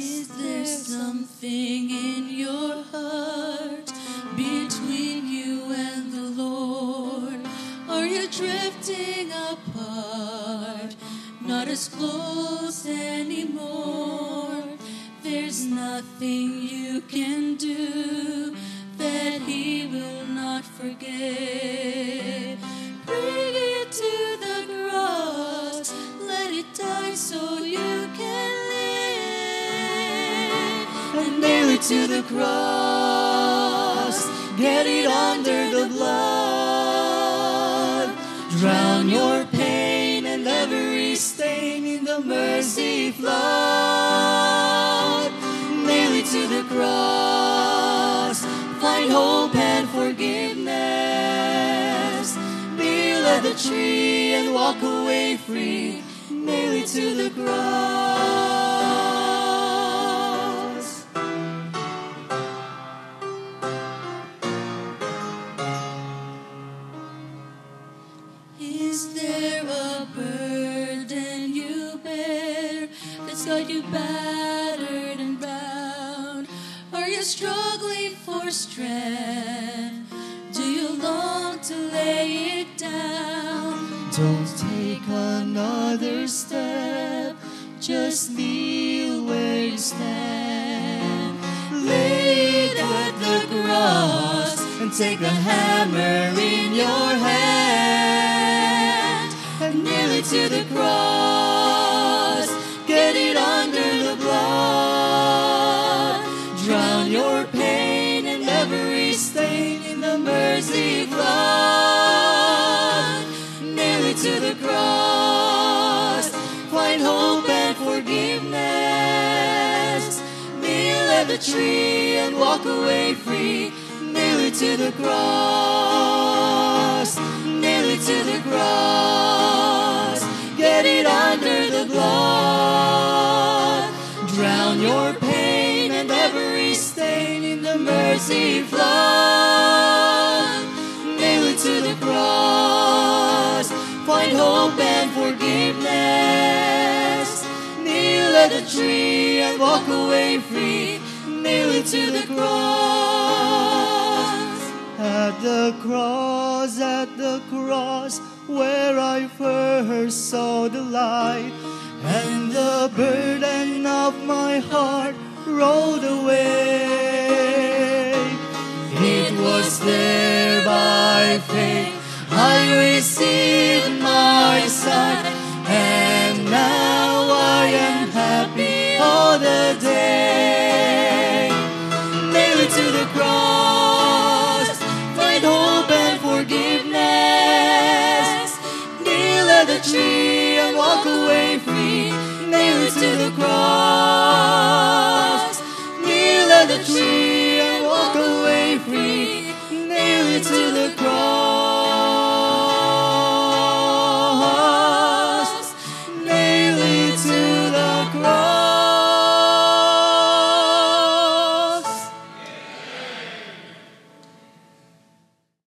Is there something in your heart between you and the Lord? Are you drifting apart, not as close anymore? There's nothing you can do that He will not forgive. Bring it to the cross, let it die so you can live. And nail it to the cross, get it under the blood. Drown your pain and every stain in the mercy flood. Nail it to the cross, find hope and forgiveness. Kneel at the tree and walk away free. Nail it to the cross. Is there a burden you bear that's got you battered and bound? Are you struggling for strength? Do you long to lay it down? Don't take another step, just kneel where you stand. Lay it at the cross and take the hammer in your hand. And nail it to the cross, get it under the blood. Drown your pain and every stain in the mercy flood. Nail it to the cross, find hope and forgiveness. Kneel at the tree and walk away free. Nail it to the cross, nail it to the cross. Get it under the blood. Drown your pain and every stain in the mercy flood. Nail it to the cross, find hope and forgiveness. Kneel at the tree and walk away free. Nail it to the cross. At the cross, at the cross, where I first saw the light, and the burden of my heart rolled away. It was there by faith I received my sight, and now I am happy all the day. Nail it to the cross, find hope and forgiveness. Kneel at the tree and walk away free. Nail it to the cross.